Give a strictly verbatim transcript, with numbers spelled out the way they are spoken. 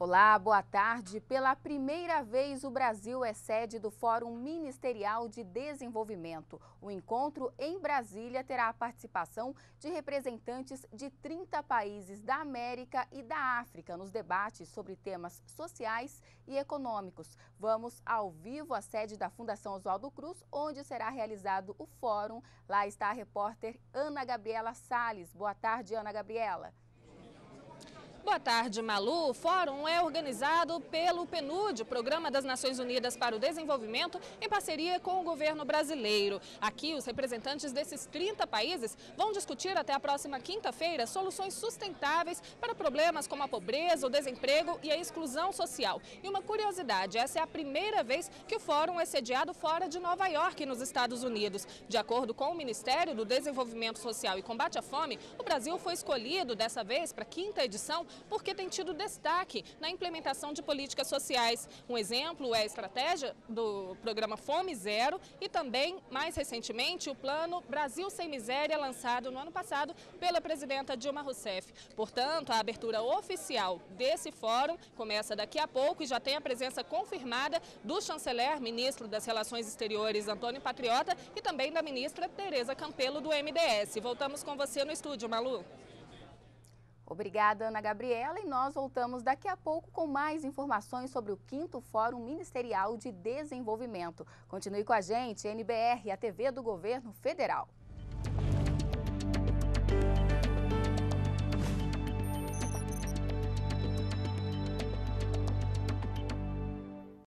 Olá, boa tarde. Pela primeira vez, o Brasil é sede do Fórum Ministerial de Desenvolvimento. O encontro em Brasília terá a participação de representantes de trinta países da América e da África nos debates sobre temas sociais e econômicos. Vamos ao vivo à sede da Fundação Oswaldo Cruz, onde será realizado o fórum. Lá está a repórter Ana Gabriela Sales. Boa tarde, Ana Gabriela. Boa tarde, Malu. O fórum é organizado pelo P N U D, Programa das Nações Unidas para o Desenvolvimento, em parceria com o governo brasileiro. Aqui, os representantes desses trinta países vão discutir até a próxima quinta-feira soluções sustentáveis para problemas como a pobreza, o desemprego e a exclusão social. E uma curiosidade, essa é a primeira vez que o fórum é sediado fora de Nova York, nos Estados Unidos. De acordo com o Ministério do Desenvolvimento Social e Combate à Fome, o Brasil foi escolhido dessa vez para a quinta edição porque tem tido destaque na implementação de políticas sociais. Um exemplo é a estratégia do programa Fome Zero e também, mais recentemente, o plano Brasil Sem Miséria, lançado no ano passado pela presidenta Dilma Rousseff. Portanto, a abertura oficial desse fórum começa daqui a pouco e já tem a presença confirmada do chanceler, ministro das Relações Exteriores, Antônio Patriota, e também da ministra Tereza Campelo, do M D S. Voltamos com você no estúdio, Malu. Obrigada, Ana Gabriela, e nós voltamos daqui a pouco com mais informações sobre o quinto Fórum Ministerial de Desenvolvimento. Continue com a gente, N B R, a T V do Governo Federal.